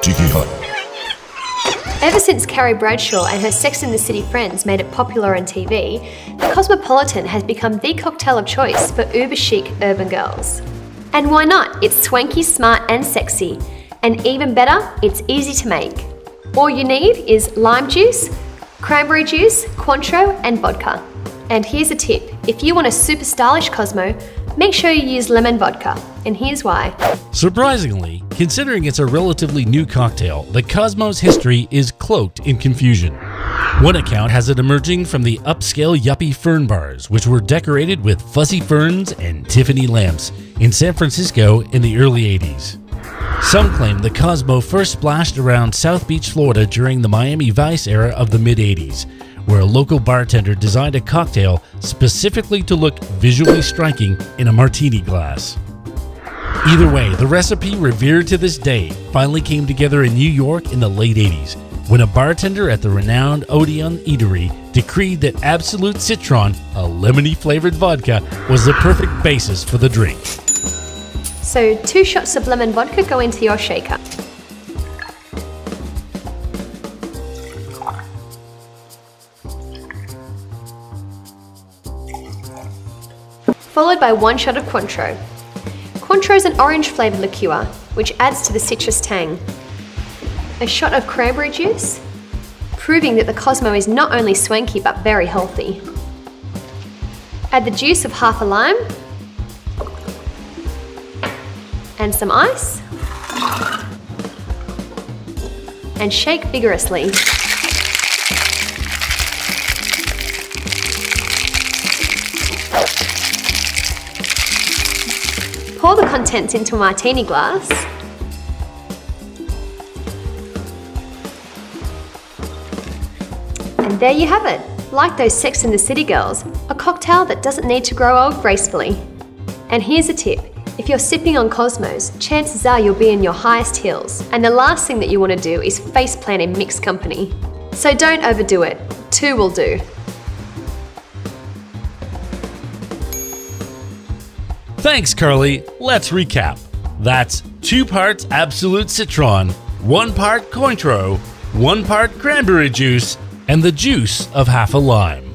Tiki Hut. Ever since Carrie Bradshaw and her Sex and the City friends made it popular on TV, the Cosmopolitan has become the cocktail of choice for uber chic urban girls. And why not? It's swanky, smart and sexy. And even better, it's easy to make. All you need is lime juice, cranberry juice, Cointreau and vodka. And here's a tip, if you want a super stylish Cosmo, make sure you use lemon vodka, and here's why. Surprisingly, considering it's a relatively new cocktail, the Cosmo's history is cloaked in confusion. One account has it emerging from the upscale yuppie fern bars, which were decorated with fuzzy ferns and Tiffany lamps in San Francisco in the early 80s. Some claim the Cosmo first splashed around South Beach, Florida during the Miami Vice era of the mid-80s, where a local bartender designed a cocktail specifically to look visually striking in a martini glass. Either way, the recipe revered to this day finally came together in New York in the late 80s, when a bartender at the renowned Odeon Eatery decreed that Absolut Citron, a lemony-flavored vodka, was the perfect basis for the drink. So 2 shots of lemon vodka go into your shaker. Followed by 1 shot of Cointreau. Cointreau is an orange flavoured liqueur, which adds to the citrus tang. A shot of cranberry juice, proving that the Cosmo is not only swanky but very healthy. Add the juice of half a lime, and some ice, and shake vigorously. Pour the contents into a martini glass, and there you have it. Like those Sex and the City girls, a cocktail that doesn't need to grow old gracefully. And here's a tip. If you're sipping on Cosmos, chances are you'll be in your highest heels, and the last thing that you want to do is faceplant in mixed company. So don't overdo it, 2 will do. Thanks, Carly. Let's recap. That's 2 parts Absolut Citron, 1 part Cointreau, 1 part cranberry juice, and the juice of half a lime.